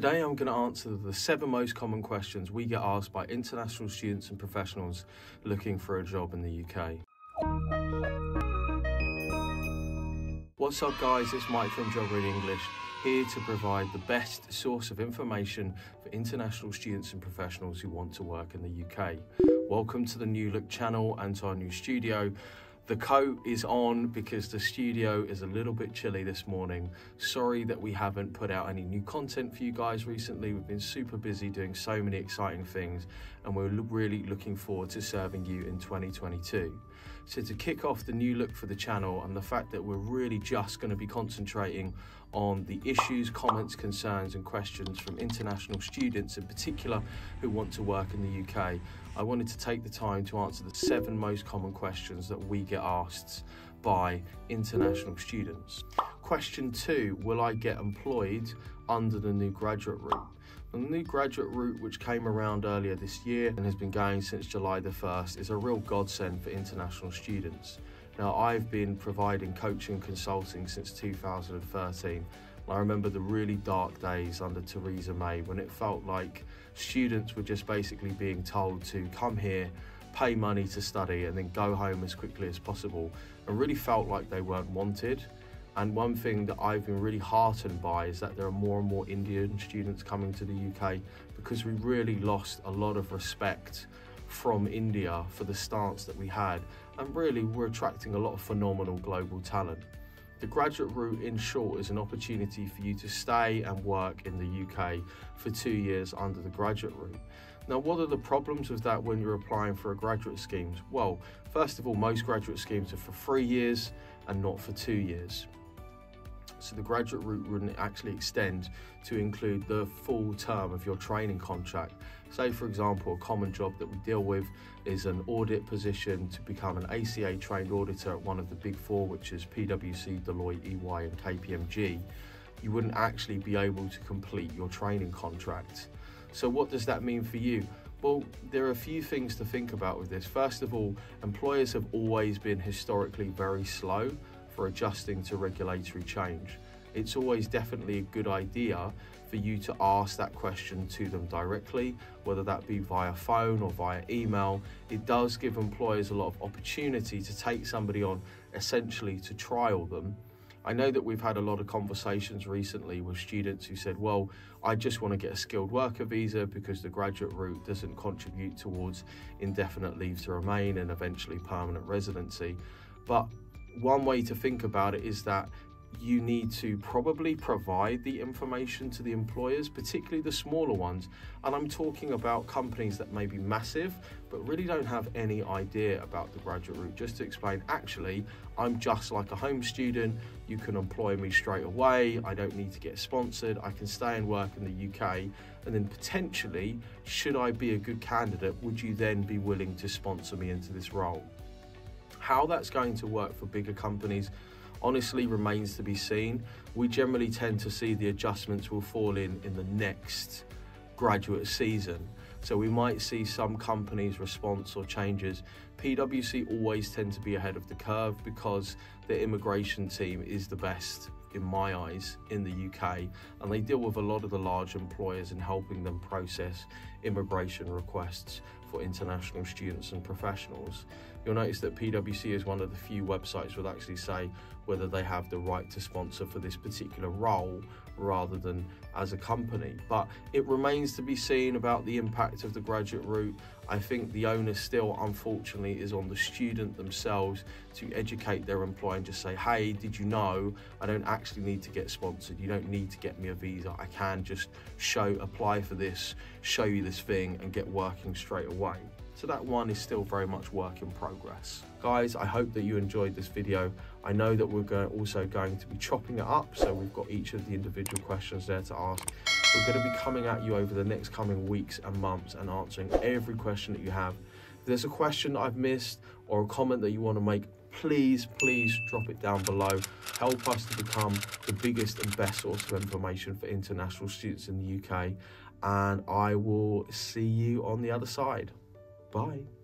Today I'm going to answer the 7 most common questions we get asked by international students and professionals looking for a job in the UK. What's up guys, it's Mike from Job Ready English, here to provide the best source of information for international students and professionals who want to work in the UK. Welcome to the New Look channel and to our new studio. The coat is on because the studio is a little bit chilly this morning. Sorry that we haven't put out any new content for you guys recently. We've been super busy doing so many exciting things and we're really looking forward to serving you in 2022. So to kick off the new look for the channel and the fact that we're really just going to be concentrating on the issues, comments, concerns and questions from international students in particular who want to work in the UK, I wanted to take the time to answer the 7 most common questions that we get asked by international students. Question 2, will I get employed under the new graduate route? The new graduate route, which came around earlier this year and has been going since July the 1st, is a real godsend for international students. Now, I've been providing coaching consulting since 2013. I remember the really dark days under Theresa May when it felt like students were just basically being told to come here, pay money to study and then go home as quickly as possible, and really felt like they weren't wanted. And one thing that I've been really heartened by is that there are more and more Indian students coming to the UK, because we really lost a lot of respect from India for the stance that we had, and really we're attracting a lot of phenomenal global talent. The graduate route, in short, is an opportunity for you to stay and work in the UK for 2 years under the graduate route. Now, what are the problems with that when you're applying for a graduate scheme? Well, first of all, most graduate schemes are for 3 years and not for 2 years. So the graduate route wouldn't actually extend to include the full term of your training contract. Say, for example, a common job that we deal with is an audit position to become an ACA trained auditor at one of the big four, which is PwC, Deloitte, EY and KPMG. You wouldn't actually be able to complete your training contract. So what does that mean for you? Well, there are a few things to think about with this. First of all, employers have always been historically very slow for adjusting to regulatory change. It's always definitely a good idea for you to ask that question to them directly, whether that be via phone or via email. It does give employers a lot of opportunity to take somebody on, essentially to trial them. I know that we've had a lot of conversations recently with students who said, well, I just want to get a skilled worker visa because the graduate route doesn't contribute towards indefinite leave to remain and eventually permanent residency. But one way to think about it is that you need to probably provide the information to the employers, particularly the smaller ones. And I'm talking about companies that may be massive, but really don't have any idea about the graduate route. Just to explain, actually, I'm just like a home student. You can employ me straight away. I don't need to get sponsored. I can stay and work in the UK. And then potentially, should I be a good candidate, would you then be willing to sponsor me into this role? How that's going to work for bigger companies honestly remains to be seen. We generally tend to see the adjustments will fall in the next graduate season. So we might see some companies' response or changes. PwC always tend to be ahead of the curve because their immigration team is the best, in my eyes, in the UK, and they deal with a lot of the large employers in helping them process immigration requests for international students and professionals. You'll notice that PwC is one of the few websites that actually say whether they have the right to sponsor for this particular role rather than as a company. But it remains to be seen about the impact of the graduate route. I think the onus still, unfortunately, is on the student themselves to educate their employer and just say, hey, did you know I don't actually need to get sponsored? You don't need to get me a visa. I can just apply for this, show you this thing and get working straight away. So that one is still very much work in progress. Guys, I hope that you enjoyed this video. I know that we're also going to be chopping it up, so we've got each of the individual questions there to ask. We're going to be coming at you over the next coming weeks and months and answering every question that you have. If there's a question that I've missed or a comment that you want to make, please drop it down below. Help us to become the biggest and best source of information for international students in the UK. And I will see you on the other side. Bye.